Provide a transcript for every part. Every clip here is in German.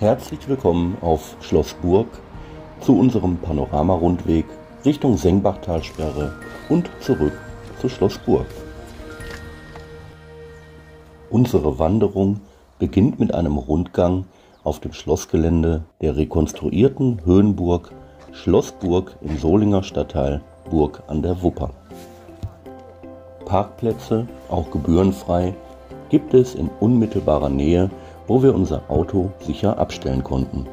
Herzlich willkommen auf Schloss Burg zu unserem Panorama-Rundweg Richtung Sengbachtalsperre und zurück zu Schloss Burg. Unsere Wanderung beginnt mit einem Rundgang auf dem Schlossgelände der rekonstruierten Höhenburg Schloss Burg im Solinger Stadtteil Burg an der Wupper. Parkplätze, auch gebührenfrei, gibt es in unmittelbarer Nähe, wo wir unser Auto sicher abstellen konnten.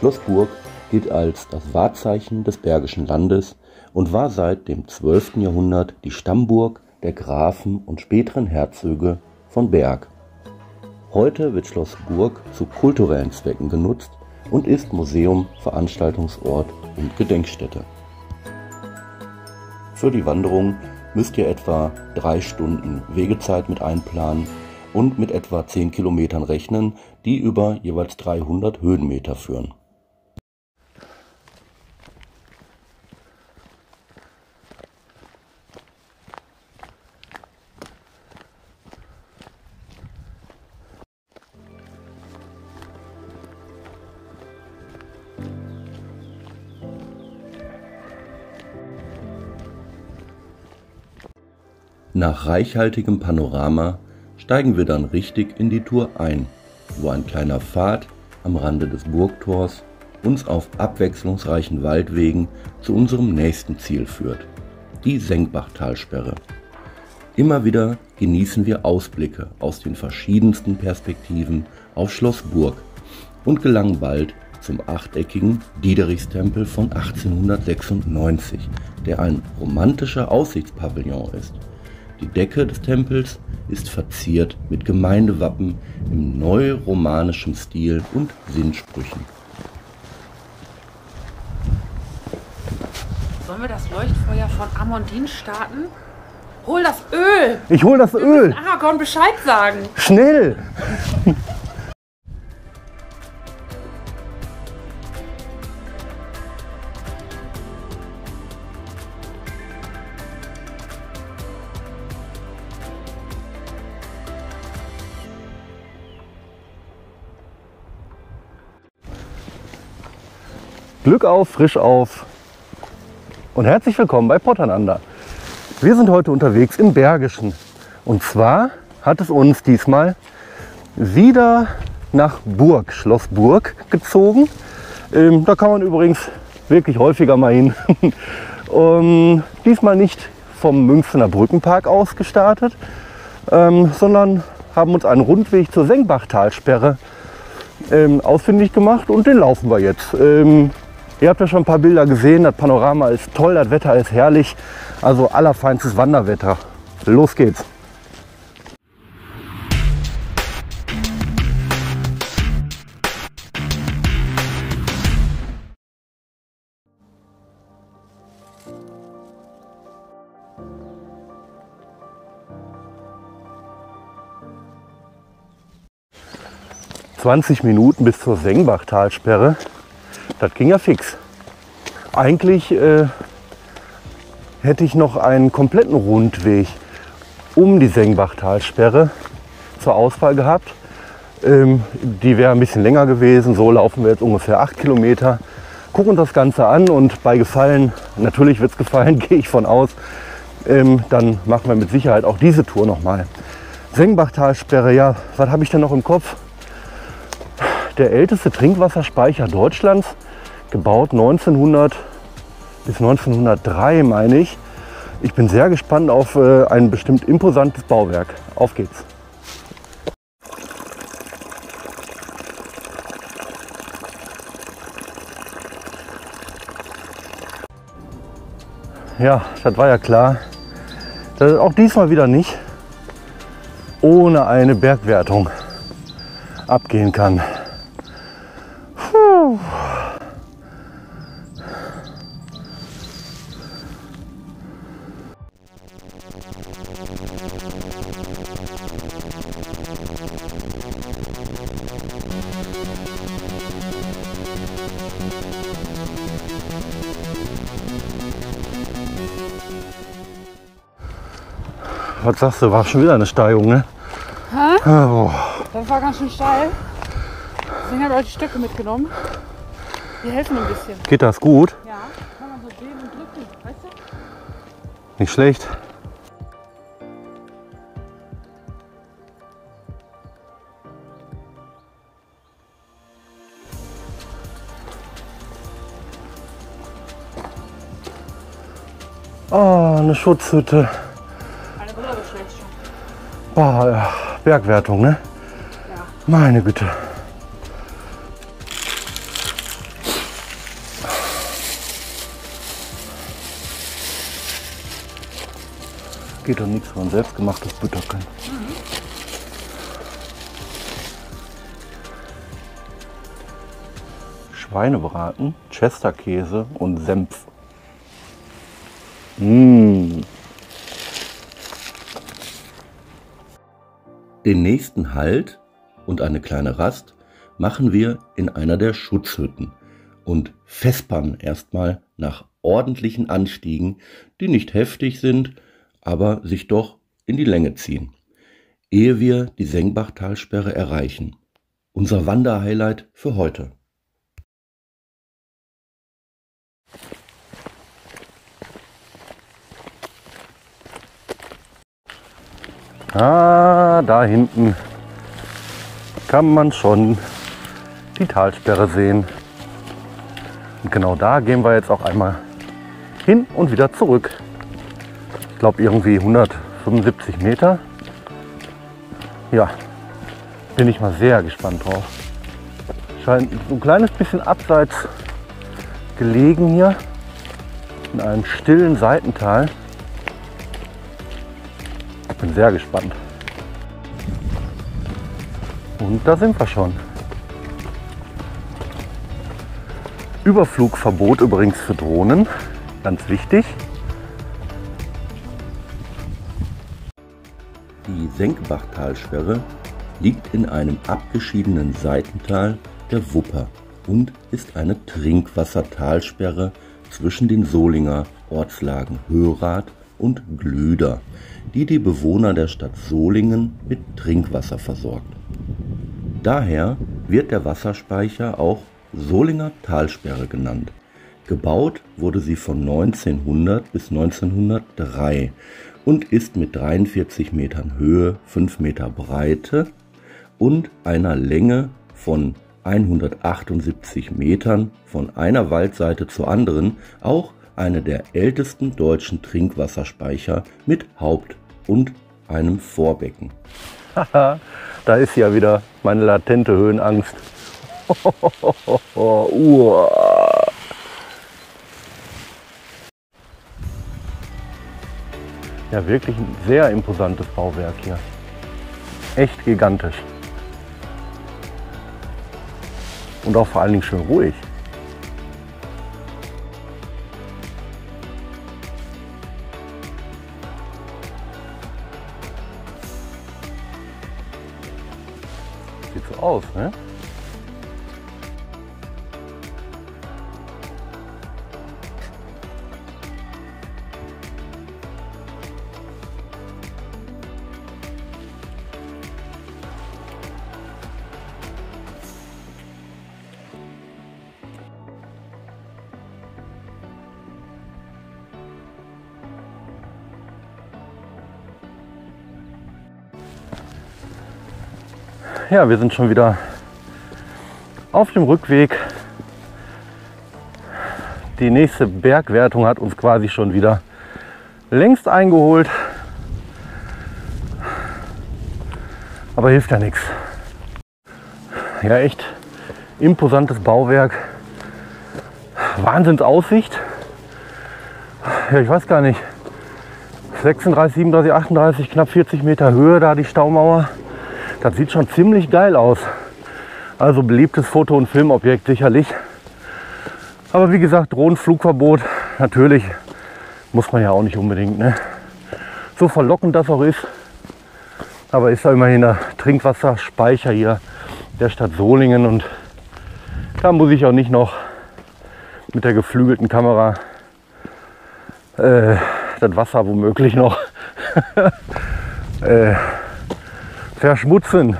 Schloss Burg gilt als das Wahrzeichen des Bergischen Landes und war seit dem 12. Jahrhundert die Stammburg der Grafen und späteren Herzöge von Berg. Heute wird Schloss Burg zu kulturellen Zwecken genutzt und ist Museum, Veranstaltungsort und Gedenkstätte. Für die Wanderung müsst ihr etwa 3 Stunden Wegezeit mit einplanen und mit etwa 10 Kilometern rechnen, die über jeweils 300 Höhenmeter führen. Nach reichhaltigem Panorama steigen wir dann richtig in die Tour ein, wo ein kleiner Pfad am Rande des Burgtors uns auf abwechslungsreichen Waldwegen zu unserem nächsten Ziel führt, die Sengbachtalsperre. Immer wieder genießen wir Ausblicke aus den verschiedensten Perspektiven auf Schloss Burg und gelangen bald zum achteckigen Diederichstempel von 1896, der ein romantischer Aussichtspavillon ist. Die Decke des Tempels ist verziert mit Gemeindewappen im neuromanischen Stil und Sinnsprüchen. Sollen wir das Leuchtfeuer von Amondin starten? Hol das Öl! Ich hol das Öl! Aragorn Bescheid sagen! Schnell! Glück auf, frisch auf und herzlich willkommen bei POTT.einander. Wir sind heute unterwegs im Bergischen und zwar hat es uns diesmal wieder nach Burg, Schloss Burg gezogen. Da kann man übrigens wirklich häufiger mal hin. Diesmal nicht vom Münchster Brückenpark aus gestartet, sondern haben uns einen Rundweg zur Sengbachtalsperre ausfindig gemacht und den laufen wir jetzt. Ihr habt ja schon ein paar Bilder gesehen, das Panorama ist toll, das Wetter ist herrlich, also allerfeinstes Wanderwetter. Los geht's! . 20 Minuten bis zur Sengbachtalsperre. Das ging ja fix. Eigentlich hätte ich noch einen kompletten Rundweg um die Sengbachtalsperre zur Auswahl gehabt. Die wäre ein bisschen länger gewesen. So laufen wir jetzt ungefähr 8 Kilometer. Gucken uns das Ganze an und bei Gefallen, natürlich wird es gefallen, gehe ich von aus, dann machen wir mit Sicherheit auch diese Tour nochmal. Sengbachtalsperre, ja, was habe ich denn noch im Kopf? Der älteste Trinkwasserspeicher Deutschlands, gebaut 1900 bis 1903, meine ich. Ich bin sehr gespannt auf ein bestimmt imposantes Bauwerk. Auf geht's! Ja, das war ja klar, das ist auch diesmal wieder nicht ohne eine Bergwertung abgehen kann. Was sagst du, war schon wieder eine Steigung, ne? Hä? Oh. Das war ganz schön steil. Deswegen haben wir auch die Stöcke mitgenommen. Die helfen ein bisschen. Geht das gut? Ja, kann man so drehen und drücken, weißt du? Nicht schlecht. Oh, eine Schutzhütte. Eine Brille schlecht schon. Boah, ja. Bergwertung, ne? Ja. Meine Güte. Geht doch nichts von selbstgemachtes Butterkern. Mhm. Schweinebraten, Chesterkäse und Senf. Mmh. Den nächsten Halt und eine kleine Rast machen wir in einer der Schutzhütten und vespern erstmal nach ordentlichen Anstiegen, die nicht heftig sind, aber sich doch in die Länge ziehen, ehe wir die Sengbachtalsperre erreichen. Unser Wanderhighlight für heute. Ah, da hinten kann man schon die Talsperre sehen. Und genau da gehen wir jetzt auch einmal hin und wieder zurück. Ich glaube irgendwie 175 Meter. Ja, bin ich mal sehr gespannt drauf. Scheint so ein kleines bisschen abseits gelegen hier in einem stillen Seitental. Ich bin sehr gespannt. Und da sind wir schon. Überflugverbot übrigens für Drohnen, ganz wichtig. Die Sengbachtalsperre liegt in einem abgeschiedenen Seitental der Wupper und ist eine Trinkwassertalsperre zwischen den Solinger Ortslagen Höhrath und Glüder, die die Bewohner der Stadt Solingen mit Trinkwasser versorgt. Daher wird der Wasserspeicher auch Solinger Talsperre genannt. Gebaut wurde sie von 1900 bis 1903 und ist mit 43 Metern Höhe, 5 Meter Breite und einer Länge von 178 Metern von einer Waldseite zur anderen auch eine der ältesten deutschen Trinkwasserspeicher mit Haupt- und einem Vorbecken. Haha, da ist ja wieder meine latente Höhenangst. Ja, wirklich ein sehr imposantes Bauwerk hier. Echt gigantisch. Und auch vor allen Dingen schön ruhig. So aus, ne? Ja, wir sind schon wieder auf dem Rückweg. Die nächste Bergwertung hat uns quasi schon wieder längst eingeholt. Aber hilft ja nichts. Ja, echt imposantes Bauwerk. Wahnsinnsaussicht. Ja, ich weiß gar nicht. 36, 37, 38, knapp 40 Meter Höhe da die Staumauer. Das sieht schon ziemlich geil aus. Also beliebtes Foto- und Filmobjekt sicherlich. Aber wie gesagt, Drohnenflugverbot, natürlich muss man ja auch nicht unbedingt, ne? So verlockend das auch ist. Aber ist ja immerhin der Trinkwasserspeicher hier der Stadt Solingen. Und da muss ich auch nicht noch mit der geflügelten Kamera das Wasser womöglich noch verschmutzen.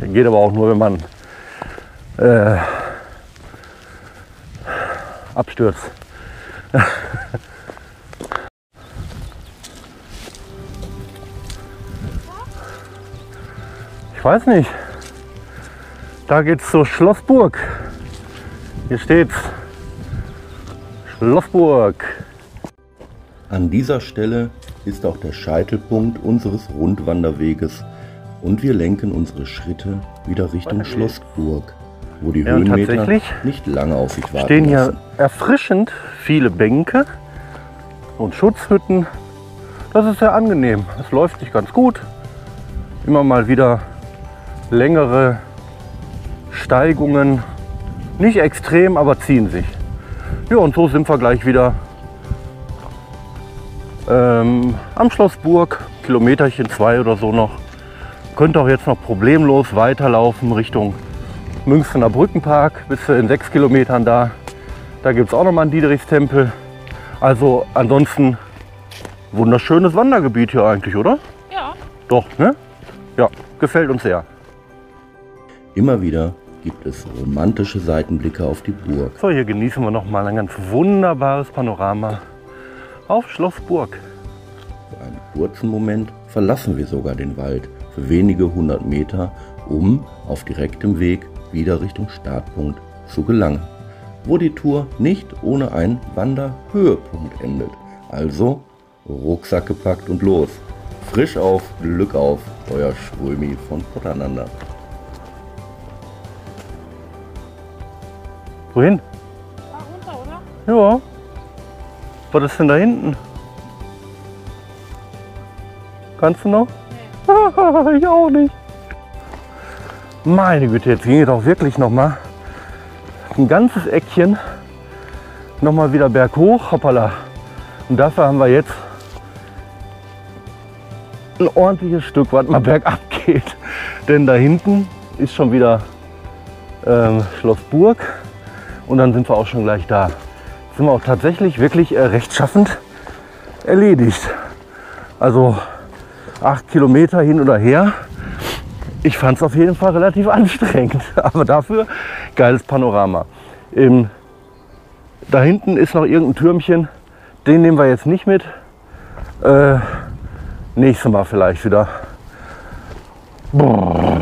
Geht aber auch nur, wenn man abstürzt. Ich weiß nicht. Da geht's zur Schloss Burg. Hier steht's. Schloss Burg. An dieser Stelle ist auch der Scheitelpunkt unseres Rundwanderweges und wir lenken unsere Schritte wieder Richtung Schloss Burg, wo die Höhenmeter nicht lange auf sich warten stehen lassen. Hier erfrischend viele Bänke und Schutzhütten. Das ist sehr angenehm. Es läuft sich ganz gut. Immer mal wieder längere Steigungen. Nicht extrem, aber ziehen sich. Ja, und so sind wir gleich wieder am Schloss Burg. Kilometerchen 2 oder so noch. Könnt auch jetzt noch problemlos weiterlaufen Richtung Münchster Brückenpark. Bis in 6 Kilometern da. Da gibt es auch nochmal einen Diederichstempel. Also ansonsten wunderschönes Wandergebiet hier eigentlich, oder? Ja. Doch, ne? Ja, gefällt uns sehr. Immer wieder gibt es romantische Seitenblicke auf die Burg. So, hier genießen wir nochmal ein ganz wunderbares Panorama auf Schloss Burg. Für einen kurzen Moment verlassen wir sogar den Wald für wenige 100 Meter, um auf direktem Weg wieder Richtung Startpunkt zu gelangen, wo die Tour nicht ohne einen Wanderhöhepunkt endet. Also Rucksack gepackt und los. Frisch auf, Glück auf, euer Schrömi von POTT.einander. Wohin? Da runter, oder? Ja. Was ist denn da hinten? Kannst du noch? Nee. Ich auch nicht. Meine Güte, jetzt ging es auch wirklich nochmal ein ganzes Eckchen nochmal wieder berghoch. Hoppala. Und dafür haben wir jetzt ein ordentliches Stück, was mal bergab geht. Denn da hinten ist schon wieder Schloss Burg. Und dann sind wir auch schon gleich da. Das sind wir auch tatsächlich wirklich rechtschaffend erledigt. Also 8 Kilometer hin oder her. Ich fand es auf jeden Fall relativ anstrengend. Aber dafür geiles Panorama. Da hinten ist noch irgendein Türmchen. Den nehmen wir jetzt nicht mit. Nächstes Mal vielleicht wieder. Brrr.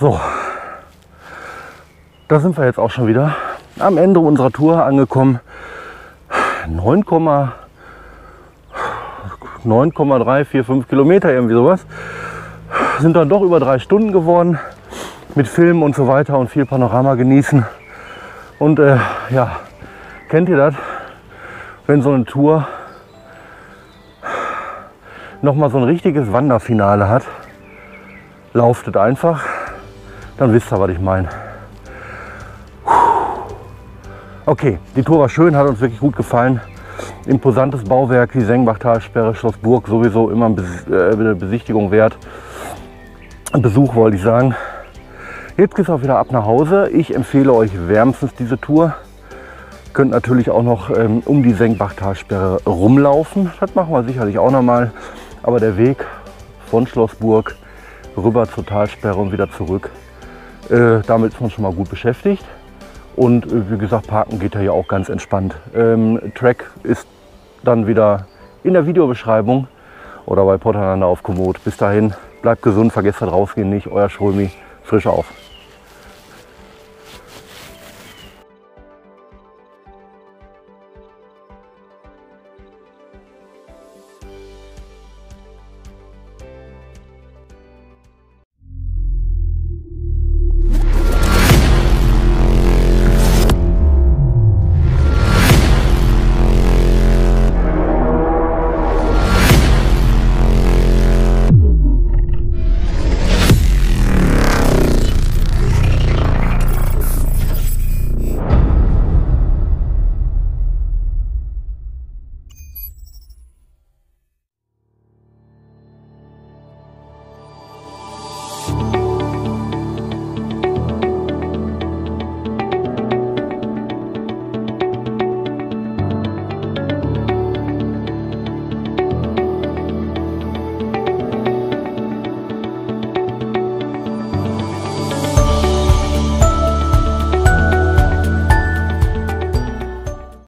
So, da sind wir jetzt auch schon wieder am Ende unserer Tour angekommen. 9,345 Kilometer, irgendwie sowas. Sind dann doch über 3 Stunden geworden mit Filmen und so weiter und viel Panorama genießen. Und ja, kennt ihr das? Wenn so eine Tour nochmal so ein richtiges Wanderfinale hat, lauft es einfach. Dann wisst ihr, was ich meine. Okay, die Tour war schön, hat uns wirklich gut gefallen. Imposantes Bauwerk, die Sengbachtalsperre, Schloss Burg, sowieso immer eine Besichtigung wert. Ein Besuch, wollte ich sagen. Jetzt geht es auch wieder ab nach Hause. Ich empfehle euch wärmstens diese Tour. Ihr könnt natürlich auch noch um die Sengbachtalsperre rumlaufen. Das machen wir sicherlich auch nochmal. Aber der Weg von Schloss Burg rüber zur Talsperre und wieder zurück, damit ist man schon mal gut beschäftigt. Und wie gesagt, parken geht ja hier auch ganz entspannt. Track ist dann wieder in der Videobeschreibung oder bei POTT.einander auf Komoot. Bis dahin, bleibt gesund, vergesst das Rausgehen nicht. Euer Schrömi, frisch auf.